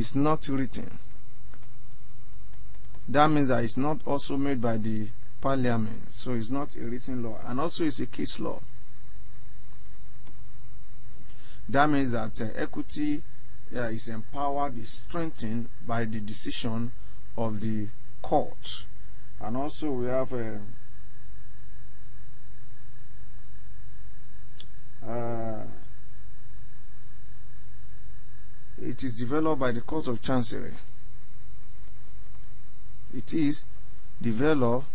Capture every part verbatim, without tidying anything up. is not written. That means that it's not also made by the parliament, so it's not a written law, and also it's a case law. That means that uh, equity uh, is empowered, is strengthened by the decision of the court. And also we have a uh, uh, it is developed by the Court of Chancery. It is developed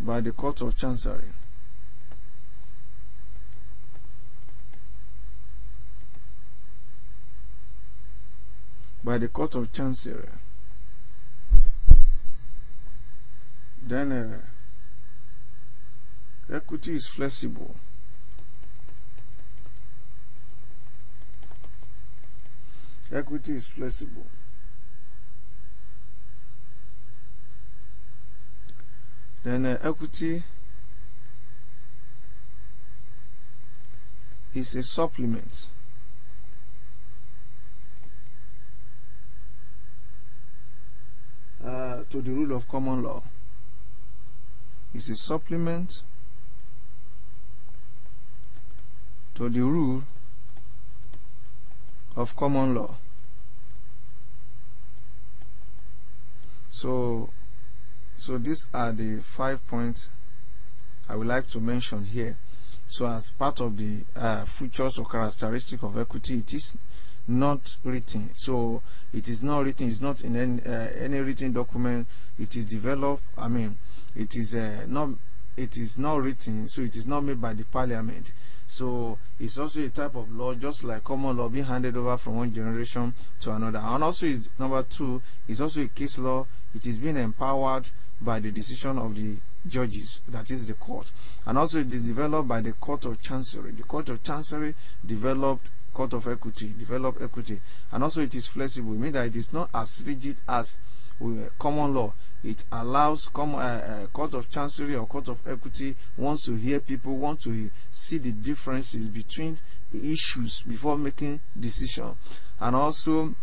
by the Court of Chancery. By the Court of Chancery. Then uh, equity is flexible. Equity is flexible. Then uh, equity is a supplement. Uh, to the rule of common law. It's a supplement to the rule of common law. So, so these are the five points I would like to mention here. So, as part of the uh, features or characteristics of equity, it is not written. So it is not written, it's not in any, uh, any written document. It is developed, I mean it is uh, not it is not written, so it is not made by the parliament. So it's also a type of law, just like common law, being handed over from one generation to another. And also is number two, it's also a case law. It is being empowered by the decision of the judges, that is the court. And also it is developed by the Court of Chancery. The Court of Chancery developed Court of Equity, develop equity. And also it is flexible, meaning that it is not as rigid as common law. It allows com uh, uh, Court of Chancery or Court of Equity wants to hear people, want to see the differences between the issues before making decision. And also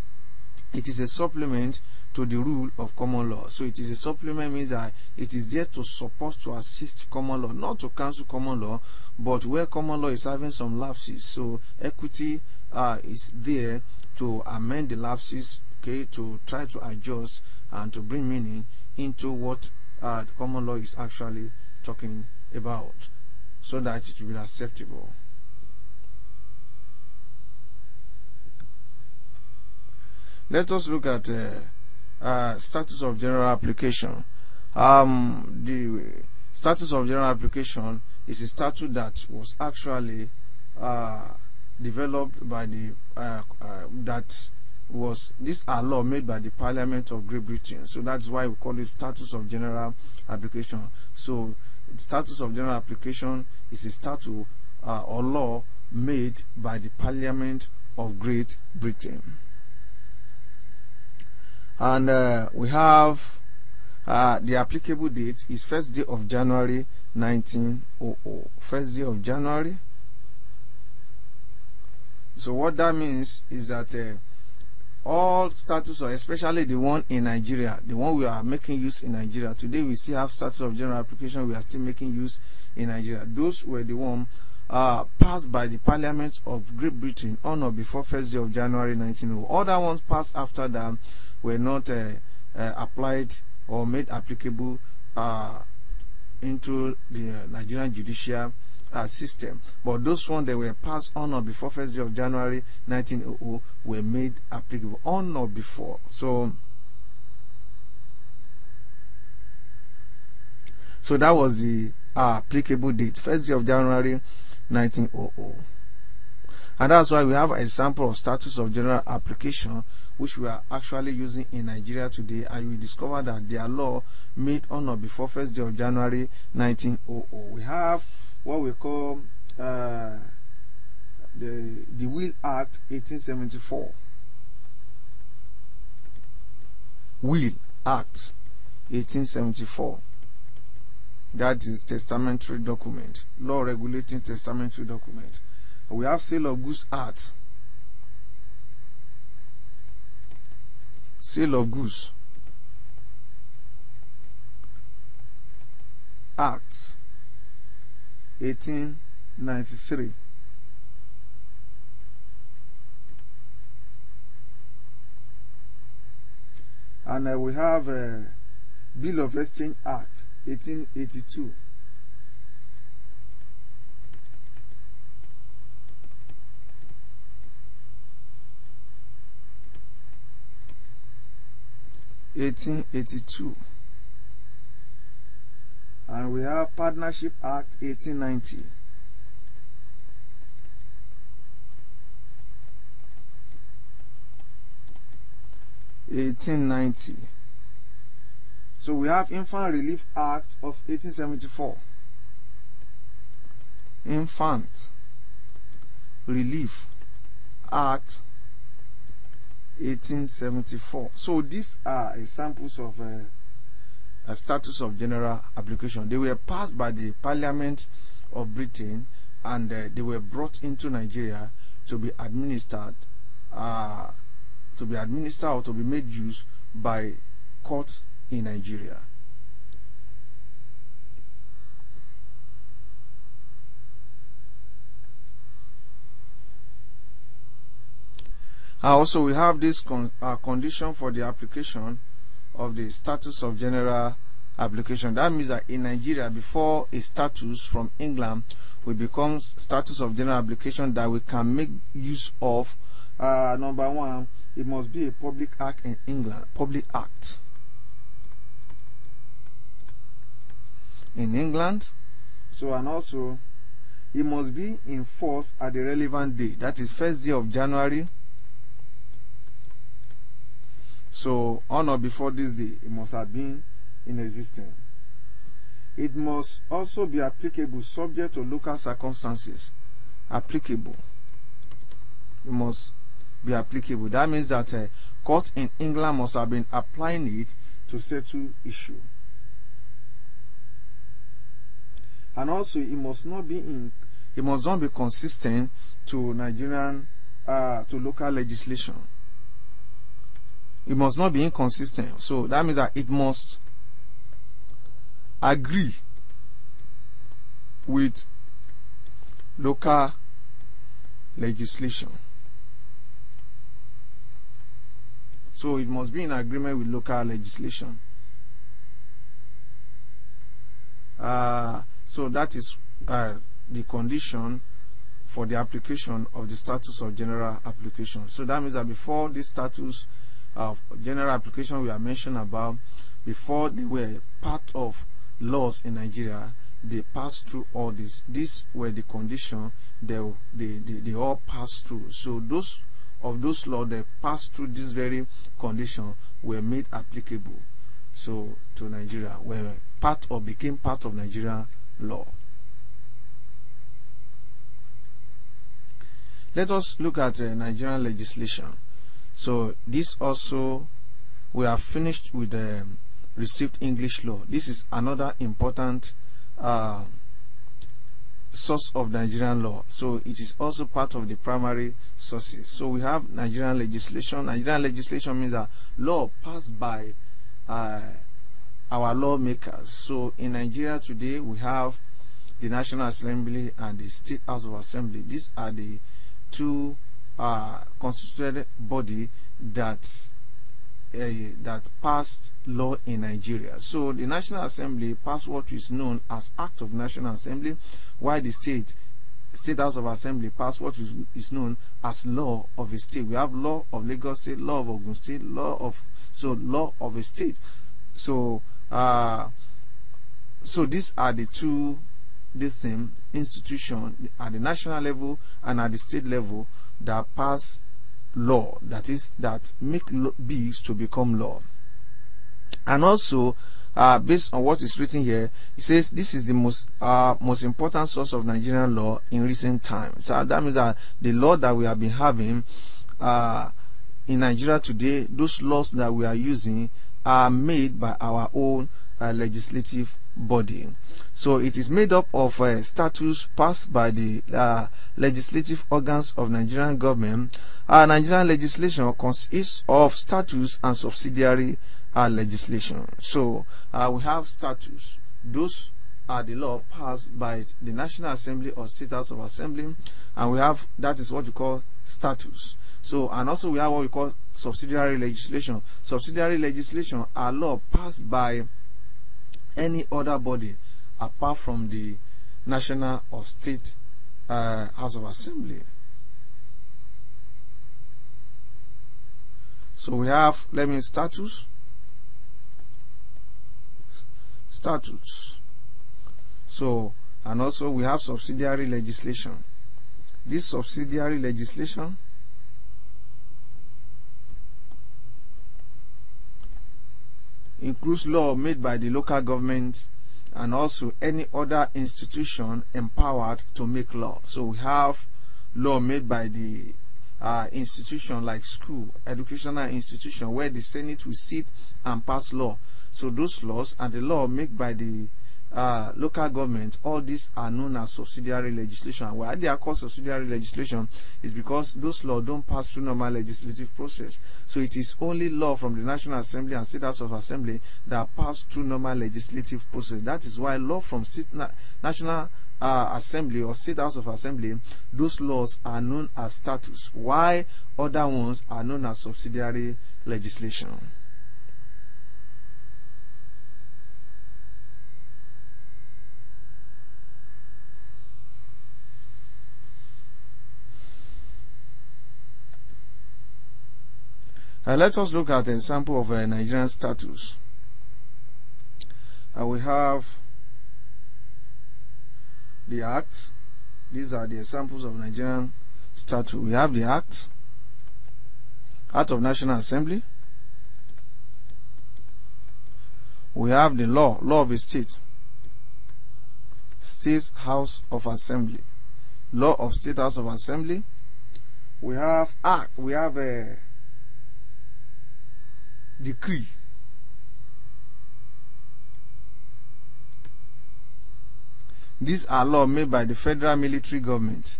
it is a supplement to the rule of common law. So it is a supplement, means that it is there to support, to assist common law, not to cancel common law, but where common law is having some lapses, so equity uh, is there to amend the lapses, okay, to try to adjust and to bring meaning into what uh, the common law is actually talking about, so that it will be acceptable. Let us look at uh, Uh, status of general application. Um, the status of general application is a statute that was actually uh, developed by the uh, uh, that was these are law made by the Parliament of Great Britain. So that's why we call it status of general application. So the status of general application is a statute uh, or law made by the Parliament of Great Britain. And uh, we have uh, the applicable date is first day of January nineteen hundred. First day of January. So what that means is that uh, all status, or especially the one in Nigeria, the one we are making use in Nigeria today, we still have status of general application. We are still making use in Nigeria. Those were the one uh, passed by the Parliament of Great Britain on or before first day of January nineteen hundred. Other ones passed after that were not uh, uh, applied or made applicable uh, into the Nigerian judicial uh, system. But those ones that were passed on or before first day of January nineteen hundred were made applicable on or before. So, so that was the uh, applicable date, first day of January nineteen hundred. And that's why we have an example of status of general application, which we are actually using in Nigeria today, and you will discover that their law made on or before first day of January nineteen hundred. We have what we call uh, the the Will Act eighteen seventy-four. Will Act eighteen seventy-four. That is testamentary document, law regulating testamentary document. We have Sale of Goods Act sale of goods. Act eighteen ninety-three. And uh, we have a uh, Bill of Exchange Act eighteen eighty-two. eighteen eighty-two. And we have Partnership Act eighteen ninety. eighteen ninety. So we have Infant Relief Act of eighteen seventy-four. Infant Relief Act eighteen seventy-four. So these are examples of uh, a status of general application. They were passed by the Parliament of Britain, and uh, they were brought into Nigeria to be administered uh, to be administered or to be made use by courts in Nigeria. Also, we have this con uh, condition for the application of the status of general application. That means that in Nigeria, before a status from England will become status of general application that we can make use of, uh, number one, it must be a public act in England. Public act in England. So, and also, it must be in force at the relevant day. That is first day of January. So, on or before this day, it must have been in existence. It must also be applicable subject to local circumstances. Applicable. It must be applicable. That means that a court in England must have been applying it to settle issue. And also, it must not be in. It must not be consistent to Nigerian, uh, to local legislation. It must not be inconsistent. So that means that it must agree with local legislation. So it must be in agreement with local legislation. Uh, so that is uh, the condition for the application of the status of general application. So that means that before this status of general application we are mentioned about, before they were part of laws in Nigeria, they passed through all this. These were the conditions they, they, they, they all passed through. So those of those laws that passed through this very condition were made applicable so to Nigeria, were part or became part of Nigerian law. Let us look at uh, Nigerian legislation. So this also, we have finished with the um, received English law. This is another important uh, source of Nigerian law. So it is also part of the primary sources. So we have Nigerian legislation. Nigerian legislation means a law passed by uh, our lawmakers. So in Nigeria today, we have the National Assembly and the State House of Assembly. These are the two Uh, constituted body that uh, that passed law in Nigeria. So the National Assembly passed what is known as Act of National Assembly, while the state State House of Assembly passed what is, is known as law of a state. We have law of Lagos State, law of Ogun State, law of so law of a state. So uh, so these are the two the same institution at the national level and at the state level that pass law, that is, that make bills to become law. And also, uh, based on what is written here, it says this is the most uh, most important source of Nigerian law in recent times. So that means that the law that we have been having uh, in Nigeria today, those laws that we are using are made by our own uh, legislative body. So it is made up of uh, statutes passed by the uh, legislative organs of Nigerian government. Uh, Nigerian legislation consists of statutes and subsidiary uh, legislation. So uh, we have statutes. Those are the law passed by the National Assembly or State House of Assembly, and we have, that is what you call statutes. So, and also we have what we call subsidiary legislation. Subsidiary legislation are law passed by any other body apart from the National or State uh, House of Assembly. So we have, let me statutes, statutes. So, and also we have subsidiary legislation. This subsidiary legislation includes law made by the local government and also any other institution empowered to make law. So we have law made by the uh, institution like school, educational institution, where the Senate will sit and pass law. So those laws and the law made by the Uh, local government, all these are known as subsidiary legislation. Why they are called subsidiary legislation is because those laws don't pass through normal legislative process. So it is only law from the National Assembly and State House of Assembly that pass through normal legislative process. That is why law from state na National uh, Assembly or State House of Assembly, those laws are known as statutes. Why other ones are known as subsidiary legislation. Uh, let us look at an example of uh, Nigerian statutes. Uh, we have the Act. These are the examples of Nigerian statutes. We have the Act, Act of National Assembly. We have the Law, Law of a State, State House of Assembly, Law of State House of Assembly. We have Act. We have a uh, decree, these are laws made by the federal military government,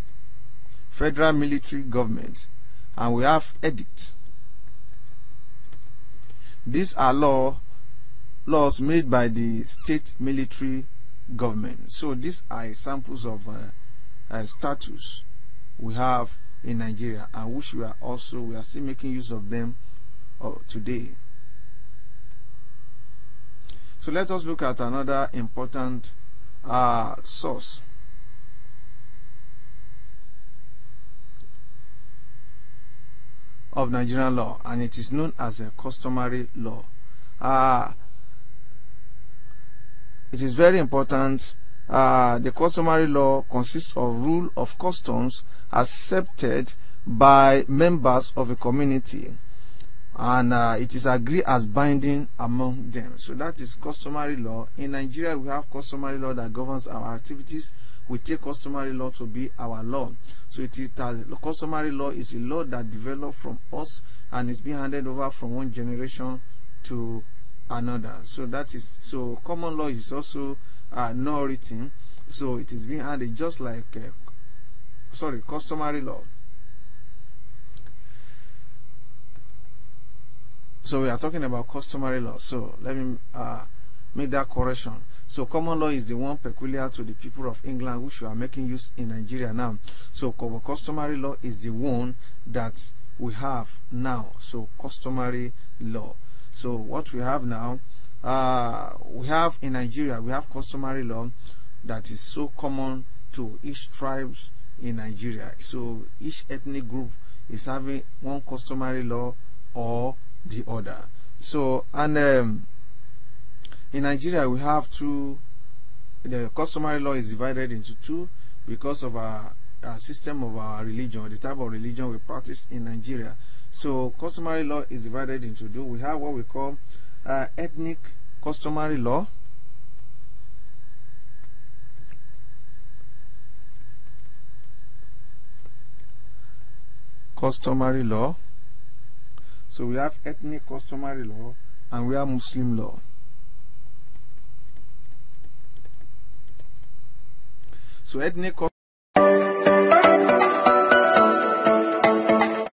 federal military government, and we have edict. These are law laws made by the state military government. So these are examples of uh, uh, statutes we have in Nigeria, and which we are also we are still making use of them uh, today. So let us look at another important uh, source. Of Nigerian law, and it is known as a customary law. Uh, it is very important. Uh, the customary law consists of rule of customs accepted by members of a community, and uh, it is agreed as binding among them. So that is customary law. In Nigeria, we have customary law that governs our activities. We take customary law to be our law. So it is uh, customary law is a law that developed from us and is being handed over from one generation to another. So that is, so common law is also uh, not written. So it is being handed just like uh, sorry customary law. So we are talking about customary law. So let me uh, make that correction. So common law is the one peculiar to the people of England, which we are making use in Nigeria now. So customary law is the one that we have now. So customary law. So what we have now, uh, we have in Nigeria, we have customary law that is so common to each tribes in Nigeria. So each ethnic group is having one customary law or the other. So, and um, in Nigeria we have two. The customary law is divided into two because of our, our system of our religion, the type of religion we practice in Nigeria. So customary law is divided into two. We have what we call uh, ethnic customary law, customary law. So we have ethnic customary law, and we have Muslim law. So ethnic